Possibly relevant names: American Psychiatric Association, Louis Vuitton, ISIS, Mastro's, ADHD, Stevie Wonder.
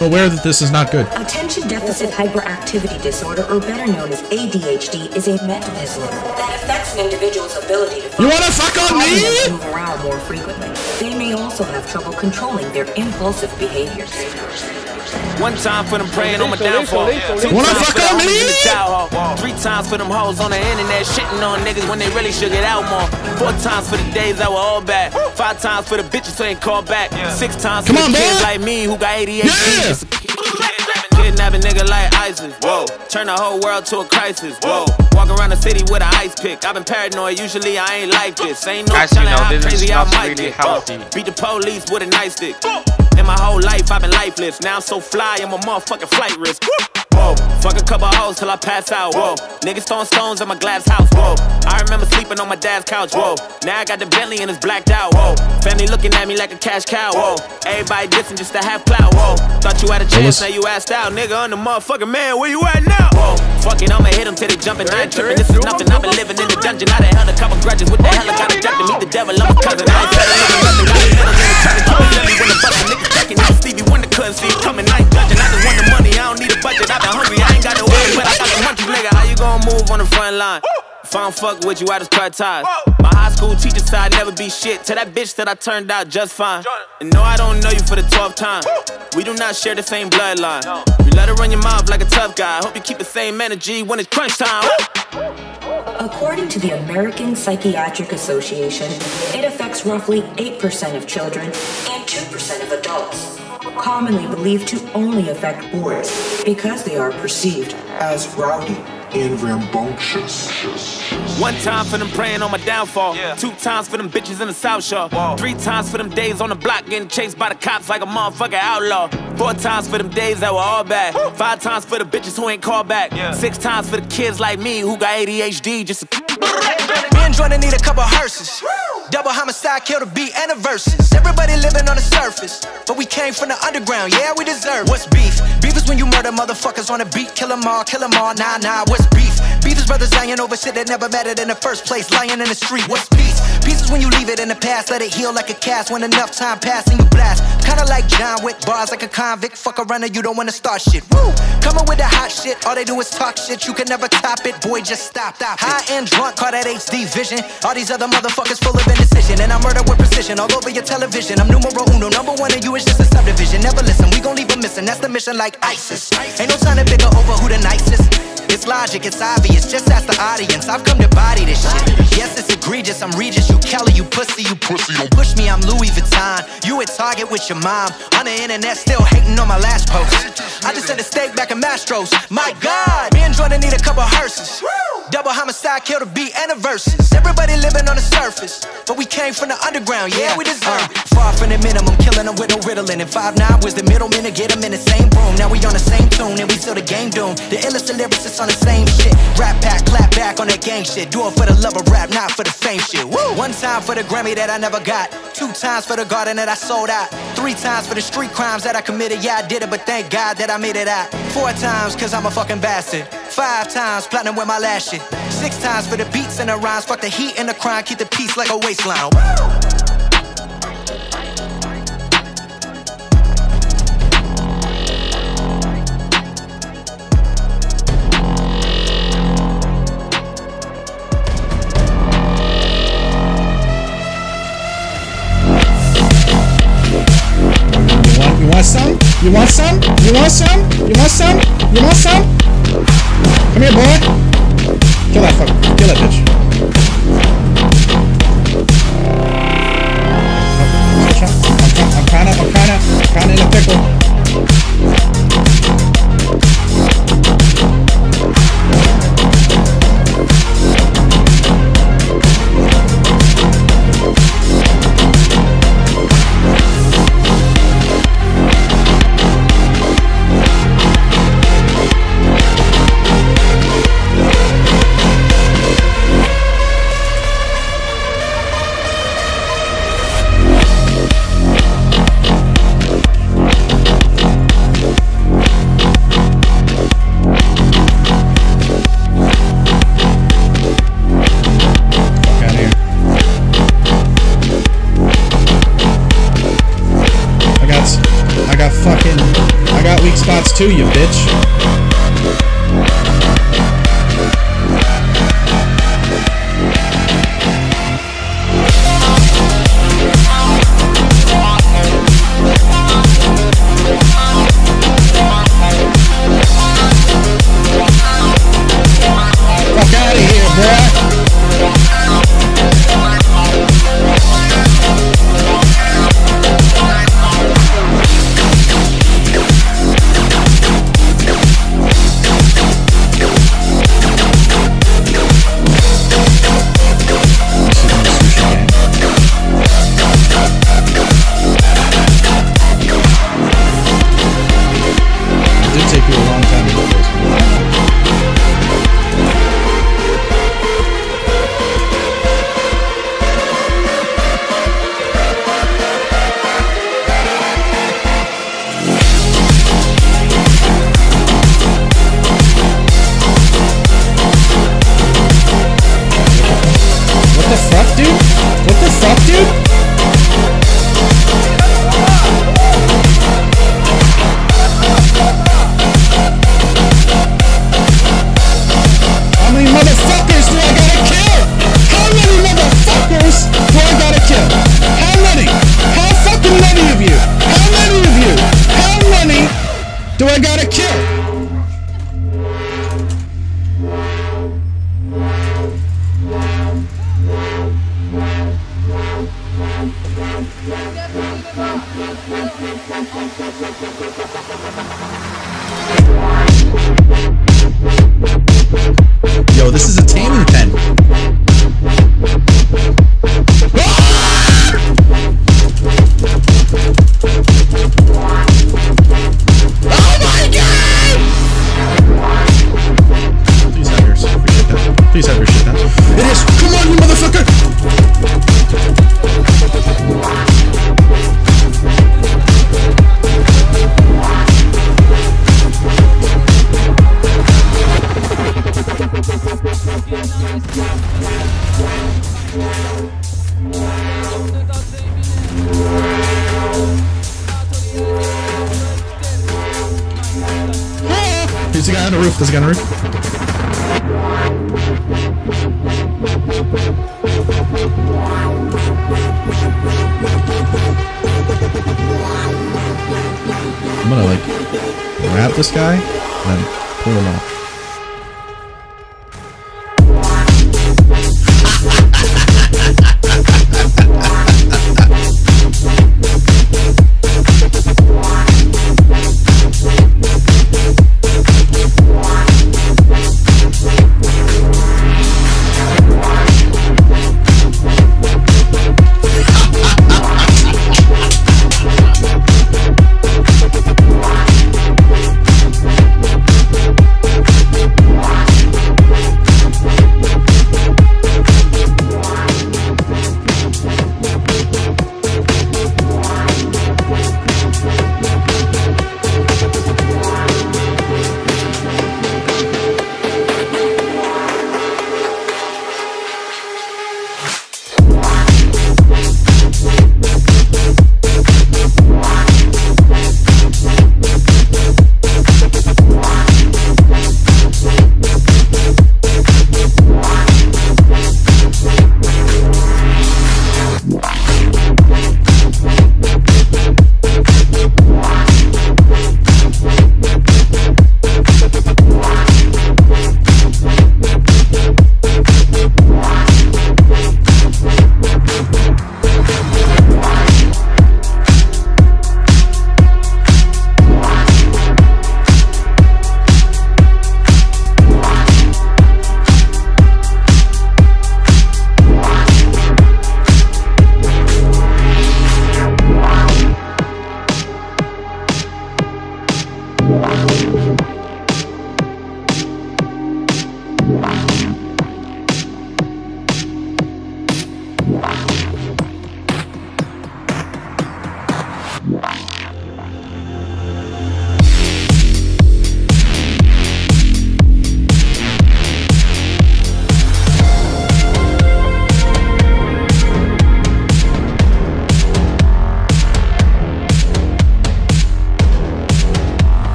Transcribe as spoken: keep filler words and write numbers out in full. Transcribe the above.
aware that this is not good. Attention deficit hyperactivity disorder, or better known as A D H D, is a mental disorder that affects an individual's ability to focus. You wanna fuck on me? Move around more frequently. They may also have trouble controlling their impulsive behaviors. One time for them praying on my downfall. Two wanna fuck on me? Three times for them hoes on the internet shitting on niggas when they really should get out more. Four times for the days that were all bad. Five times for the bitches who ain't called back. Six times for the kids like me who got A D H D. Kidnap a nigga like ISIS. Whoa. Turn the whole world to a crisis. Whoa. Walk around the city with an ice pick. I've been paranoid. Usually I ain't like this. Ain't no telling how crazy I might get. Beat the police with a nice stick. In my whole life I've been lifeless. Now I'm so fly, I'm a motherfucking flight risk. Whoa, fuck a couple hoes till I pass out. Whoa, niggas throwing stones at my glass house. Whoa, I remember sleeping on my dad's couch. Whoa, now I got the Bentley and it's blacked out. Whoa, family looking at me like a cash cow. Whoa, everybody dissing just a half clout. Whoa, thought you had a chance, now you asked out. Nigga, I'm the motherfucking man, where you at now? Whoa, fuck it, I'ma hit them till they jumping. I ain't tripping, this is nothing. I've been living in the dungeon. I done held a couple grudges. What the hell I got a duck to meet the devil? I'm a cousin. I ain't telling you. Stevie Wonder couldn't see it coming, I ain't judging. I just want the money, I don't need a budget. I've been hungry, I ain't got no way, but I got the munchies, nigga. How you gonna move on the front line? If I don't fuck with you, I just cut ties. My high school teacher said I'd never be shit. Tell that bitch that I turned out just fine. And no, I don't know you for the twelfth time. We do not share the same bloodline. You let her run your mouth like a tough guy. Hope you keep the same energy when it's crunch time. According to the American Psychiatric Association, it affects roughly eight percent of children and two percent of adults, commonly believed to only affect boys because they are perceived as rowdy and rambunctious. One time for them praying on my downfall. Yeah. Two times for them bitches in the South Shore. Whoa. Three times for them days on the block getting chased by the cops like a motherfucking outlaw. Four times for them days that were all bad. Woo. Five times for the bitches who ain't called back. Yeah. Six times for the kids like me who got A D H D just to... Me and Jordan need a couple hearses. Double homicide, kill the beat, and the verses. Everybody living on the surface, but we came from the underground, yeah, we deserve it. What's beef? Beef is when you murder motherfuckers on a beat. Kill them all, kill them all, nah, nah, what's beef? Beef is brothers lying over shit that never mattered in the first place. Lying in the street, what's peace? Peace is when you leave it in the past, let it heal like a cast. When enough time passes and you blast. Kinda like John with bars like a convict. Fuck a runner, you don't wanna start shit. Woo! Coming with the hot shit, all they do is talk shit. You can never top it, boy, just stop, stop it. High and drunk, call that H D vision. All these other motherfuckers full of indecision. And I murder with precision, all over your television. I'm numero uno, number one and you is just a subdivision. Never listen, we gon' leave them missing. That's the mission like ISIS. Ain't no time to figure over who the nicest. It's logic, it's obvious, just ask the audience. I've come to body this shit. Yes, it's egregious, I'm Regis, you Kelly, you pussy, you pussy. Don't push me, I'm Louis Vuitton. You at Target with your mom. On the internet, still hating on my last post. I just had a steak back in Mastro's. My God, me and Jordan need a couple hearses. Double homicide, kill the beat, and the verses. Everybody living on the surface, but we came from the underground, yeah, we deserve it. uh, Far from the minimum, killing them with no riddling. And five nine was the middleman to get them in the same room. Now we on the same tune, and we still the game doomed. The illest lyricists on the same shit. Rap back, clap back on that gang shit. Do it for the love of rap, not for the fame shit. Woo! One time for the Grammy that I never got. Two times for the garden that I sold out. Three times for the street crimes that I committed. Yeah, I did it, but thank God that I made it out. Four times, cause I'm a fucking bastard. Five times, platinum with my last shit. Six times for the beats and the rhymes. Fuck the heat and the crime. Keep the peace like a waistline. Woo! You want some? You want some? You want some? You want some? You want some? Come here, boy. Kill that fucker. Kill that bitch. I'm kinda, I'm kinda, I'm kinda in a pickle. to you, bitch. Yo, this is a taming pen. Oh my God! Please have your shit down. Please have your shit down. It is. Come on, you motherfucker! There's a guy on the roof. There's a guy on the roof. I'm gonna like grab this guy and then pull him off.